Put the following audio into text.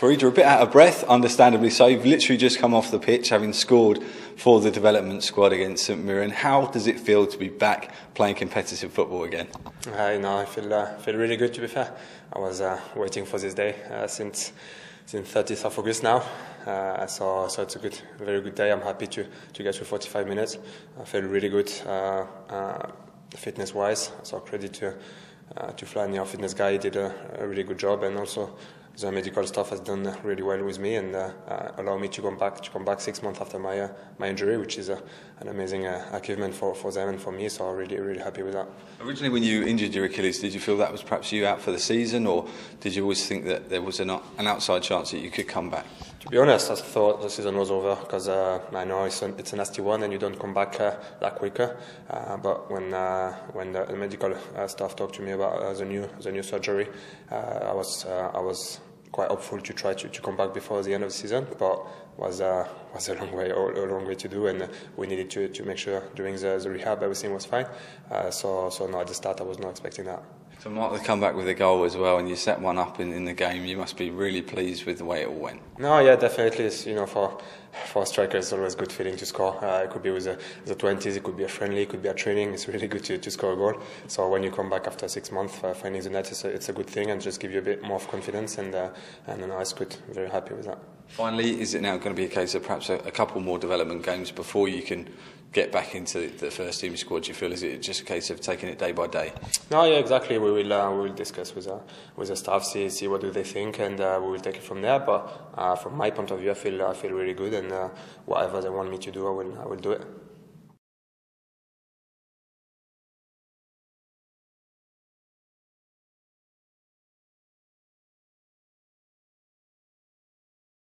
Faridh are a bit out of breath, understandably so. You've literally just come off the pitch, having scored for the development squad against St Mirren. How does it feel to be back playing competitive football again? I feel really good, to be fair. I was waiting for this day since 30th of August now. So it's a good, very good day. I'm happy to get to 45 minutes. I feel really good fitness-wise. So credit to Flan, our fitness guy. He did a really good job, and also the medical staff has done really well with me and allowed me to come back 6 months after my my injury, which is an amazing achievement for them and for me. So I'm really happy with that. Originally, when you injured your Achilles, did you feel that was perhaps you out for the season, or did you always think that there was an outside chance that you could come back? To be honest, I thought the season was over because I know it's a nasty one and you don't come back that quicker. But when the medical staff talked to me about the new surgery, I was quite hopeful to try to come back before the end of the season, but was a long way to do, and we needed to make sure during the rehab everything was fine. So no, at the start I was not expecting that. So Mark, the comeback with a goal as well, and you set one up in the game. You must be really pleased with the way it all went. No, yeah, definitely. It's, you know, for strikers, it's always a good feeling to score. It could be with the 20s, it could be a friendly, it could be a training. It's really good to score a goal. So when you come back after 6 months, finding the net, it's a good thing, and just give you a bit more of confidence. And no, it's good. Very happy with that. Finally, is it now going to be a case of perhaps a couple more development games before you can get back into the first team squad? Do you feel, is it just a case of taking it day by day? No, yeah, exactly. We will discuss with the staff, see what do they think, and we will take it from there. But from my point of view, I feel really good, and whatever they want me to do, I will do it.